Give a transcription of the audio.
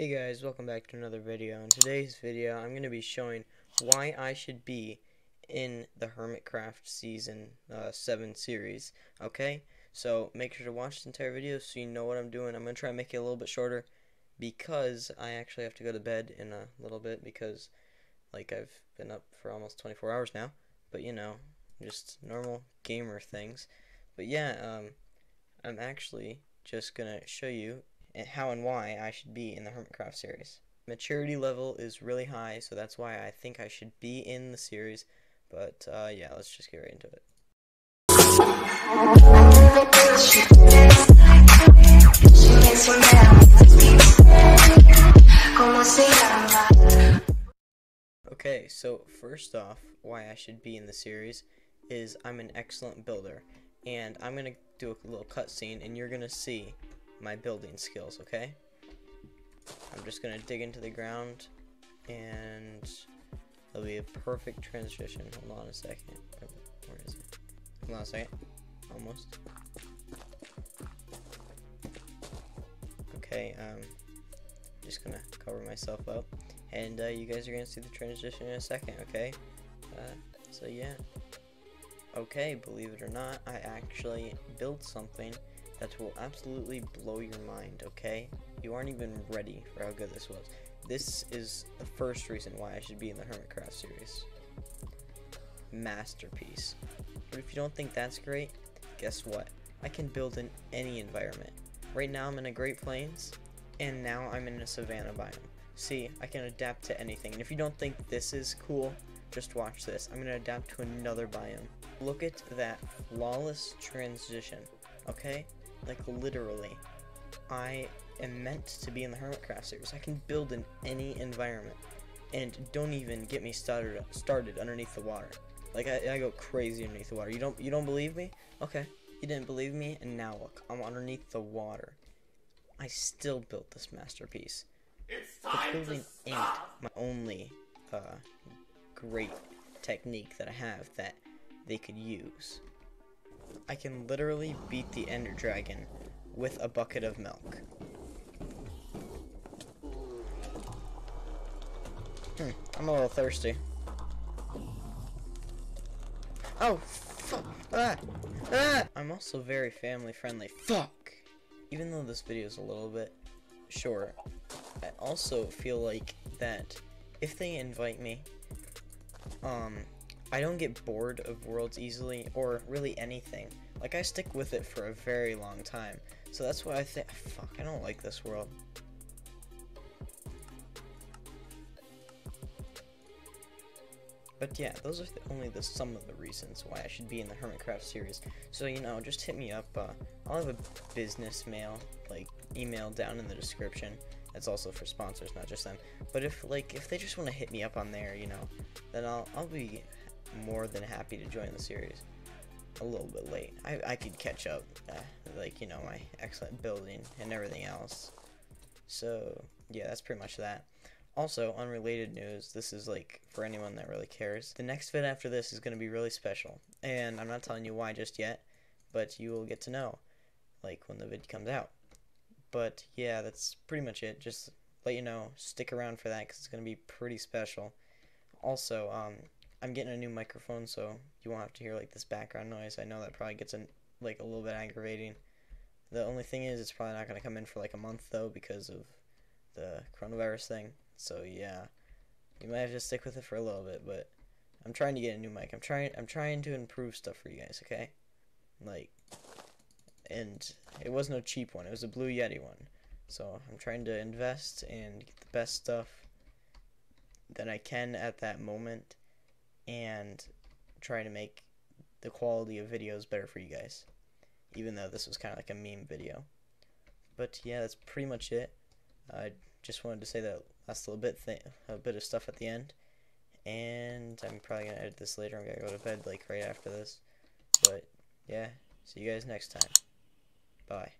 Hey guys, welcome back to another video. In today's video, I'm going to be showing why I should be in the Hermitcraft Season 7 series, okay? So, make sure to watch the entire video so you know what I'm doing. I'm going to try and make it a little bit shorter because I actually have to go to bed in a little bit because, like, I've been up for almost 24 hours now. But, you know, just normal gamer things. But, yeah, I'm actually just going to show you and how and why I should be in the Hermitcraft series. Maturity level is really high, so that's why I think I should be in the series, but yeah, let's just get right into it. Okay, so first off, why I should be in the series is I'm an excellent builder, and I'm gonna do a little cutscene and you're gonna see my building skills, okay? I'm just gonna dig into the ground and it'll be a perfect transition. Hold on a second. Where is it? Hold on a second. Almost. Okay, I'm just gonna cover myself up and you guys are gonna see the transition in a second, okay? So yeah. Okay, believe it or not, I actually built something that will absolutely blow your mind, okay? You aren't even ready for how good this was. This is the first reason why I should be in the Hermitcraft series. Masterpiece. But if you don't think that's great, guess what? I can build in any environment. Right now I'm in a Great Plains, and now I'm in a Savannah biome. See, I can adapt to anything, and if you don't think this is cool, just watch this. I'm gonna adapt to another biome. Look at that flawless transition, okay? Like, literally, I am meant to be in the Hermitcraft series. I can build in any environment, and don't even get me started underneath the water. Like, I go crazy underneath the water. You don't believe me? Okay, you didn't believe me, and now look, I'm underneath the water. I still built this masterpiece. It's time to stop. Building ain't my only great technique that I have that they could use. I can literally beat the Ender dragon with a bucket of milk. I'm a little thirsty. Oh, fuck. Ah, ah. I'm also very family friendly. Fuck. Even though this video is a little bit short, I also feel like that if they invite me, I don't get bored of worlds easily, or really anything. Like, I stick with it for a very long time. So that's why I think, fuck, I don't like this world. But yeah, those are only some of the reasons why I should be in the Hermitcraft series. So, you know, just hit me up. I'll have a business email down in the description. That's also for sponsors, not just them. But if they just want to hit me up on there, you know, then I'll be more than happy to join the series. A little bit late. I could catch up, like, you know, my excellent building and everything else. So yeah, that's pretty much that. Also, unrelated news, this is like for anyone that really cares. The next vid after this is going to be really special, and I'm not telling you why just yet, but you will get to know like when the vid comes out. But yeah, that's pretty much it. Just let you know, stick around for that because it's going to be pretty special. Also, I'm getting a new microphone, so you won't have to hear like this background noise. I know that probably gets a little bit aggravating. The only thing is, it's probably not going to come in for like a month though because of the coronavirus thing. So yeah, you might have to stick with it for a little bit. But I'm trying to get a new mic. I'm trying to improve stuff for you guys. Okay, like, and it wasn't a cheap one. It was a Blue Yeti one. So I'm trying to invest and get the best stuff that I can at that moment, and try to make the quality of videos better for you guys, even though this was kind of like a meme video. But yeah, that's pretty much it. I just wanted to say that last little bit of stuff at the end, and I'm probably gonna edit this later. I'm gonna go to bed like right after this, but yeah, see you guys next time. Bye.